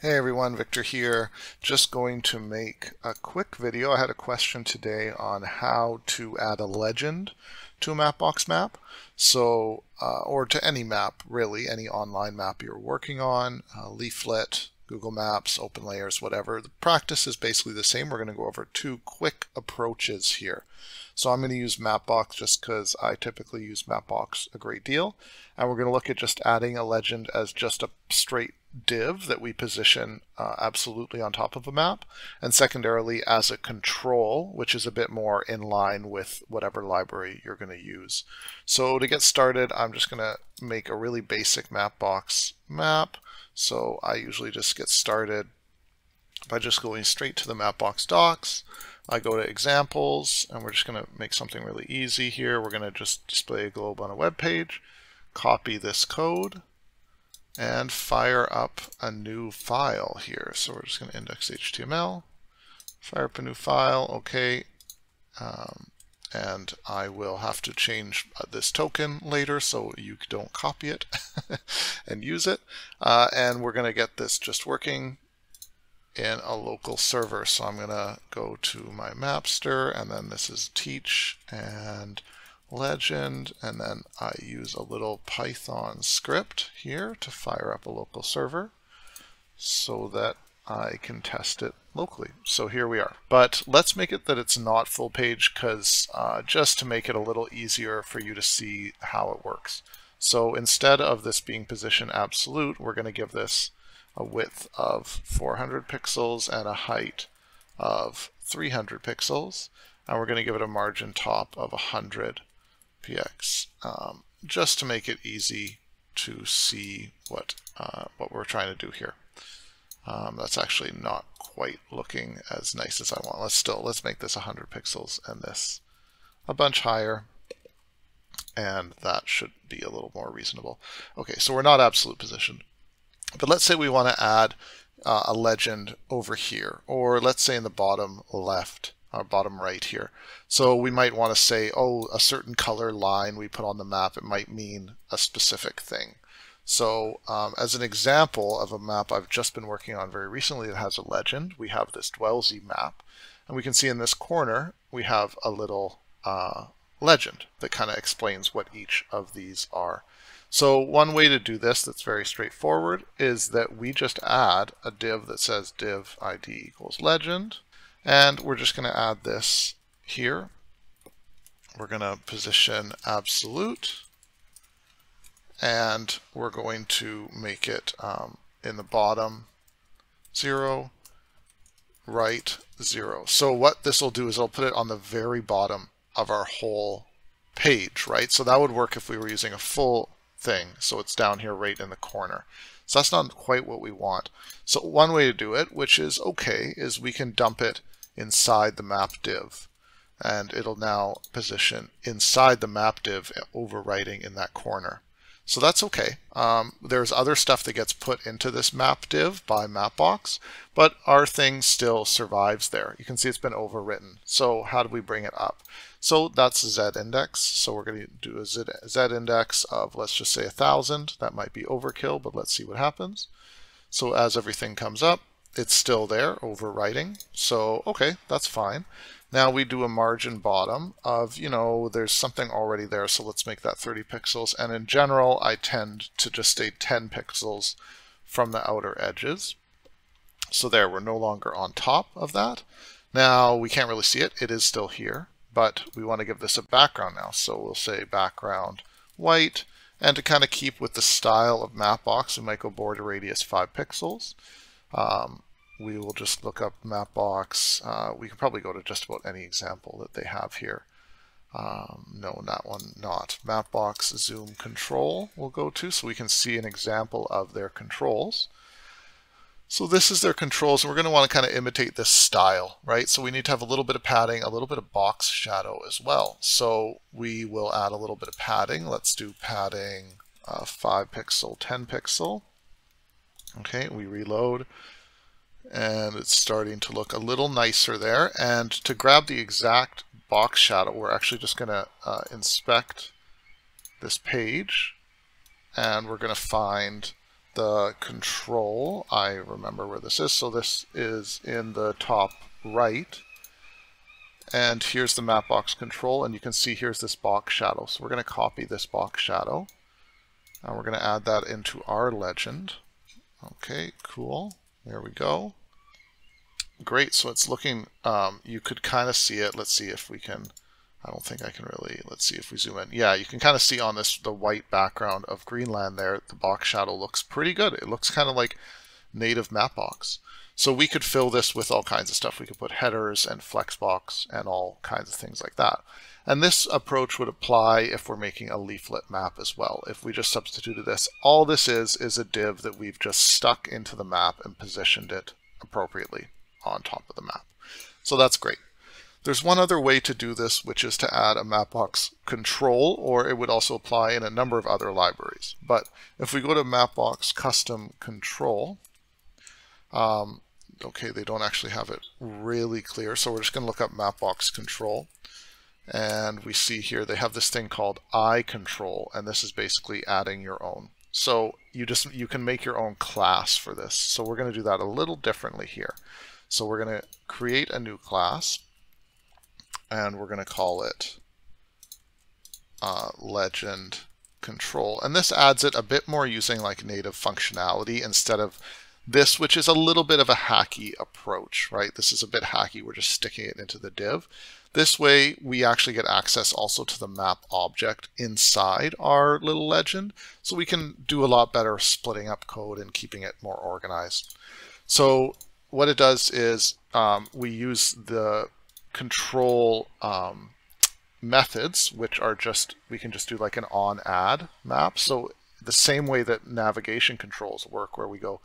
Hey everyone, Victor here. Just going to make a quick video. I had a question today on how to add a legend to a Mapbox map, so or to any map really, any online map you're working on, Leaflet, Google Maps, Open Layers, whatever. The practice is basically the same. We're going to go over two quick approaches here. So I'm going to use Mapbox just because I typically use Mapbox a great deal. And we're going to look at just adding a legend as just a straight div that we position absolutely on top of a map. And secondarily, as a control, which is a bit more in line with whatever library you're going to use. So to get started, I'm just going to make a really basic Mapbox map. So I usually just get started by just going straight to the Mapbox docs. I go to examples, and we're just going to make something really easy here. We're going to just display a globe on a web page, copy this code, and fire up a new file here. So we're just going to index HTML, fire up a new file, okay. And I will have to change this token later so you don't copy it and use it. And we're going to get this just working in a local server. So I'm going to go to my Mapster, and then this is teach and legend. And then I use a little Python script here to fire up a local server so that I can test it locally. So here we are. But let's make it that it's not full page, because just to make it a little easier for you to see how it works. So instead of this being position absolute, we're going to give this a width of 400 pixels and a height of 300 pixels. And we're going to give it a margin top of 100 px, just to make it easy to see what we're trying to do here. That's actually not quite looking as nice as I want. Let's make this 100 pixels and this a bunch higher, and that should be a little more reasonable. Okay, so we're not absolute position, but let's say we want to add a legend over here, or let's say in the bottom left or bottom right here. So we might want to say, oh, a certain color line we put on the map, it might mean a specific thing. So as an example of a map I've just been working on very recently that has a legend, we have this Dwellsy map, and we can see in this corner we have a little legend that kind of explains what each of these are. So one way to do this that's very straightforward is that we just add a div that says div id equals legend, and we're just going to add this here. We're going to position absolute, and we're going to make it in the bottom 0, right 0. So what this will do is it'll put it on the very bottom of our whole page, right? So that would work if we were using a full thing. So it's down here right in the corner. So that's not quite what we want. So one way to do it, which is okay, is we can dump it inside the map div, and it'll now position inside the map div, overwriting in that corner. So that's okay. There's other stuff that gets put into this map div by Mapbox, but our thing still survives there. You can see it's been overwritten. So how do we bring it up? So that's the Z index. So we're going to do a Z index of, let's just say 1,000. That might be overkill, but let's see what happens. So as everything comes up, it's still there overwriting. So okay, that's fine. Now we do a margin bottom of, you know, there's something already there, so let's make that 30 pixels. And in general, I tend to just stay 10 pixels from the outer edges. So there, we're no longer on top of that. Now we can't really see it. It is still here, but we want to give this a background now. So we'll say background white. And to kind of keep with the style of Mapbox, we might go border radius 5 pixels. We will just look up Mapbox. We can probably go to just about any example that they have here. No, that one not. Mapbox zoom control we'll go to, so we can see an example of their controls. So this is their controls, and we're going to want to kind of imitate this style, right? So we need to have a little bit of padding, a little bit of box shadow as well. So we will add a little bit of padding. Let's do padding 5 pixel, 10 pixel. Okay, we reload, and it's starting to look a little nicer there. And to grab the exact box shadow, we're actually just going to inspect this page, and we're going to find the control, I remember where this is, so this is in the top right. And here's the map box control, and you can see here's this box shadow. So we're going to copy this box shadow, and we're going to add that into our legend. Okay, cool. There we go. Great, so it's looking, you could kind of see it. Let's see if we can, I don't think I can really, let's see if we zoom in. Yeah, you can kind of see on this, the white background of Greenland there, the box shadow looks pretty good. It looks kind of like native map box. So we could fill this with all kinds of stuff. We could put headers and flexbox and all kinds of things like that. And this approach would apply if we're making a leaflet map as well. If we just substituted this, all this is a div that we've just stuck into the map and positioned it appropriately on top of the map. So that's great. There's one other way to do this, which is to add a Mapbox control, or it would also apply in a number of other libraries. But if we go to Mapbox custom control, okay, they don't actually have it really clear, so we're just going to look up Mapbox control, and we see here they have this thing called iControl, and this is basically adding your own. So you can make your own class for this. So we're going to do that a little differently here. So we're going to create a new class, and we're going to call it legend control, and this adds it a bit more using like native functionality instead of this, which is a little bit of a hacky approach, right? This is a bit hacky. We're just sticking it into the div. This way, we actually get access also to the map object inside our little legend, so we can do a lot better splitting up code and keeping it more organized. So what it does is we use the control methods, which are just, we can just do like an onAdd map. So the same way that navigation controls work, where we go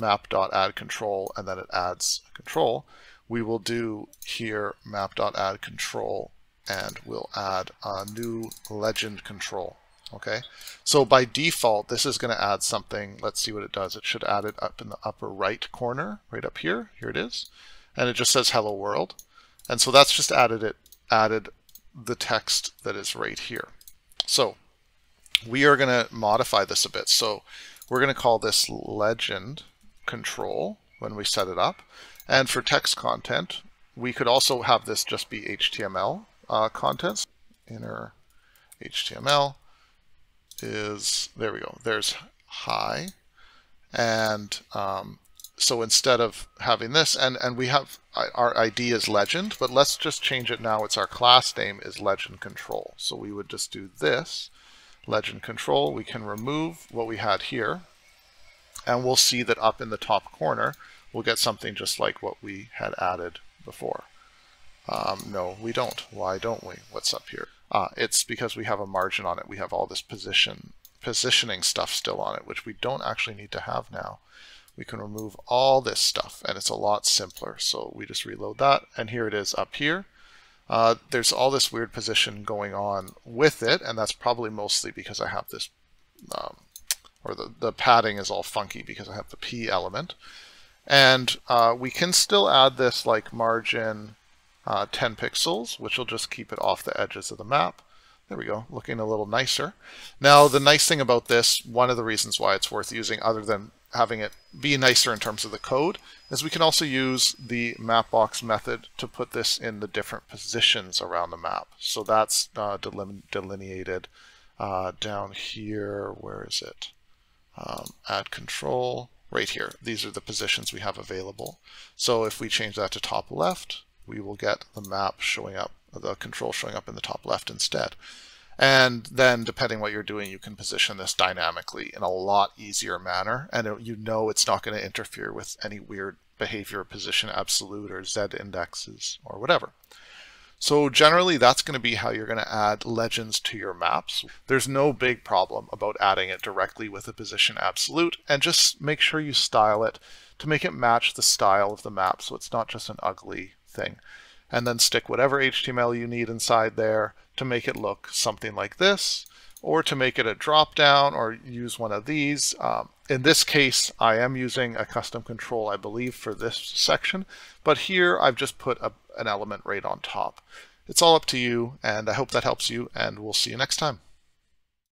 map.add control, and then it adds control, we will do here map.add control, and we'll add a new legend control. Okay, so by default, this is going to add something. Let's see what it does. It should add it up in the upper right corner, right up here. Here it is. And it just says hello world. And so that's just added the text that is right here. So we are going to modify this a bit. So we're going to call this legend control when we set it up. And for text content, we could also have this just be HTML contents. Inner HTML is, there we go, there's hi. And so instead of having this, and we have, our ID is legend, but let's just change it now. It's our class name is legend control. So we would just do this. Legend control, we can remove what we had here, and we'll see that up in the top corner, we'll get something just like what we had added before. No, we don't. Why don't we? What's up here? It's because we have a margin on it. We have all this positioning stuff still on it, which we don't actually need to have now. We can remove all this stuff, and it's a lot simpler. So we just reload that, and here it is up here. There's all this weird position going on with it, and that's probably mostly because I have this, or the padding is all funky because I have the P element. And we can still add this like margin 10 pixels, which will just keep it off the edges of the map. There we go, looking a little nicer. Now, the nice thing about this, one of the reasons why it's worth using other than having it be nicer in terms of the code, is we can also use the Mapbox method to put this in the different positions around the map. So that's delineated down here. Where is it? Add control, right here. These are the positions we have available. So if we change that to top left, we will get the map showing up, the control showing up in the top left instead. And then depending what you're doing, you can position this dynamically in a lot easier manner. And it, you know, it's not going to interfere with any weird behavior, position absolute or Z indexes or whatever. So generally, that's going to be how you're going to add legends to your maps. There's no big problem about adding it directly with a position absolute, and just make sure you style it to make it match the style of the map, so it's not just an ugly thing. And then stick whatever HTML you need inside there to make it look something like this, or to make it a drop down, or use one of these. In this case, I am using a custom control, I believe, for this section, but here I've just put an element right on top. It's all up to you, and I hope that helps you, and we'll see you next time.